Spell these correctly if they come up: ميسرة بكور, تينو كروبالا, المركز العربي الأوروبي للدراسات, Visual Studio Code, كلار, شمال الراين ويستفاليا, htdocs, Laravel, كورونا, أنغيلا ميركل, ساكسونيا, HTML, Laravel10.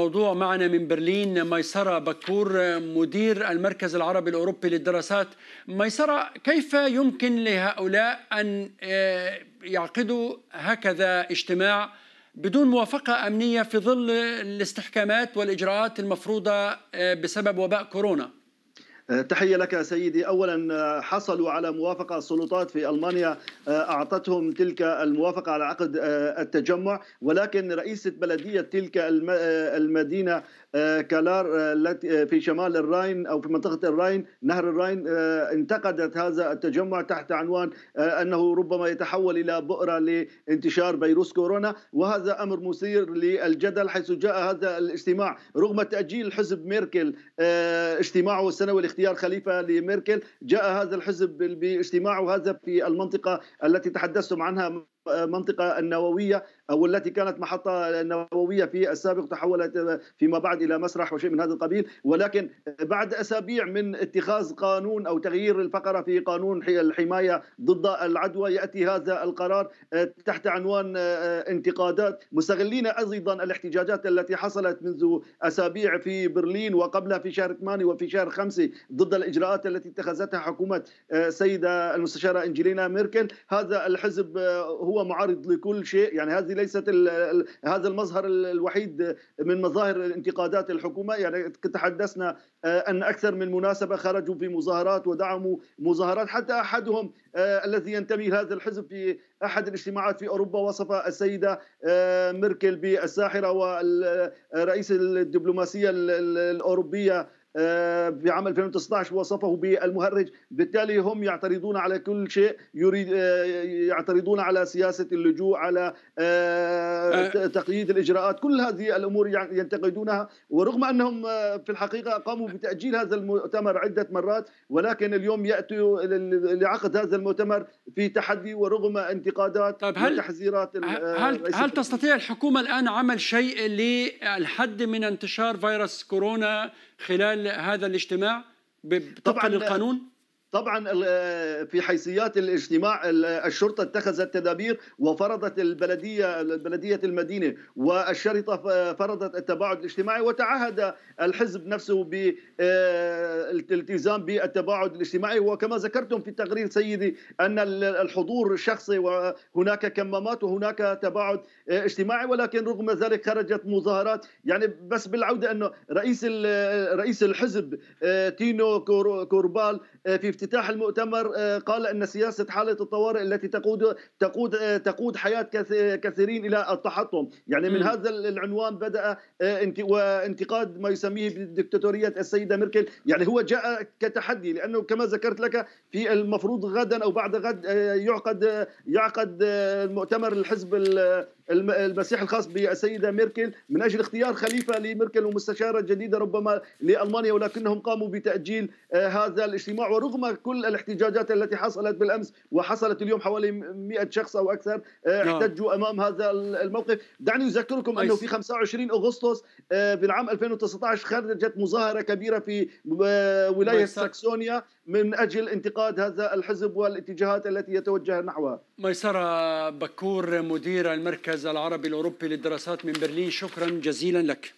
موضوع معنا من برلين ميسرة بكور مدير المركز العربي الأوروبي للدراسات. ميسرة، كيف يمكن لهؤلاء أن يعقدوا هكذا اجتماع بدون موافقة أمنية في ظل الاستحكامات والإجراءات المفروضة بسبب وباء كورونا؟ تحية لك سيدي. أولا حصلوا على موافقة، السلطات في ألمانيا أعطتهم تلك الموافقة على عقد التجمع، ولكن رئيسة بلدية تلك المدينة كلار التي في شمال الراين أو في منطقة الراين، نهر الراين، انتقدت هذا التجمع تحت عنوان أنه ربما يتحول إلى بؤرة لانتشار فيروس كورونا، وهذا أمر مثير للجدل حيث جاء هذا الاجتماع رغم تأجيل حزب ميركل اجتماعه السنوي اختيار خليفة لميركل. جاء هذا الحزب باجتماعه هذا في المنطقة التي تحدثتم عنها، منطقة النووية أو التي كانت محطة نووية في السابق، تحولت فيما بعد إلى مسرح وشيء من هذا القبيل. ولكن بعد أسابيع من اتخاذ قانون أو تغيير الفقرة في قانون الحماية ضد العدوى، يأتي هذا القرار تحت عنوان انتقادات، مستغلين أيضا الاحتجاجات التي حصلت منذ أسابيع في برلين وقبلها في شهر 8 وفي شهر 5 ضد الإجراءات التي اتخذتها حكومة السيدة المستشارة أنغيلا ميركل. هذا الحزب هو معارض لكل شيء، يعني هذه ليست هذا المظهر الوحيد من مظاهر انتقادات الحكومة. يعني تحدثنا أن أكثر من مناسبة خرجوا في مظاهرات ودعموا مظاهرات، حتى أحدهم الذي ينتمي هذا الحزب في أحد الاجتماعات في أوروبا وصف السيدة ميركل بالساحرة، والرئيس الدبلوماسية الأوروبية في عام 2019 وصفه بالمهرج. بالتالي هم يعترضون على كل شيء، يعترضون على سياسة اللجوء، على تقييد الإجراءات، كل هذه الأمور ينتقدونها. ورغم أنهم في الحقيقة قاموا بتأجيل هذا المؤتمر عدة مرات، ولكن اليوم يأتوا لعقد هذا المؤتمر في تحدي ورغم انتقادات وتحذيرات. هل تستطيع الحكومة الآن عمل شيء للحد من انتشار فيروس كورونا خلال هذا الاجتماع طبقا للقانون؟ طبعا في حيثيات الاجتماع الشرطه اتخذت تدابير، وفرضت بلديه المدينه والشرطه فرضت التباعد الاجتماعي، وتعهد الحزب نفسه بالالتزام بالتباعد الاجتماعي. وكما ذكرتم في التقرير سيدي ان الحضور الشخصي، وهناك كمامات وهناك تباعد اجتماعي، ولكن رغم ذلك خرجت مظاهرات. يعني بس بالعوده انه رئيس الحزب تينو كروبالا في افتتاح المؤتمر قال أن سياسة حالة الطوارئ التي تقود حياة كثيرين إلى التحطم. يعني من هذا العنوان بدأ، وانتقاد ما يسميه بدكتاتورية السيدة ميركل. يعني هو جاء كتحدي، لأنه كما ذكرت لك في المفروض غدا أو بعد غد يعقد مؤتمر الحزب المسيح الخاص بالسيدة ميركل من أجل اختيار خليفة لميركل ومستشارة جديدة ربما لألمانيا، ولكنهم قاموا بتأجيل هذا الاجتماع. ورغم كل الاحتجاجات التي حصلت بالأمس وحصلت اليوم، حوالي 100 شخص أو أكثر احتجوا أمام هذا الموقف. دعني أذكركم أنه في 25 أغسطس بالعام 2019 خرجت مظاهرة كبيرة في ولاية ساكسونيا من أجل انتقاد هذا الحزب والاتجاهات التي يتوجه نحوها. ميسرة بكور مدير المركز العربي الأوروبي للدراسات من برلين، شكرا جزيلا لك.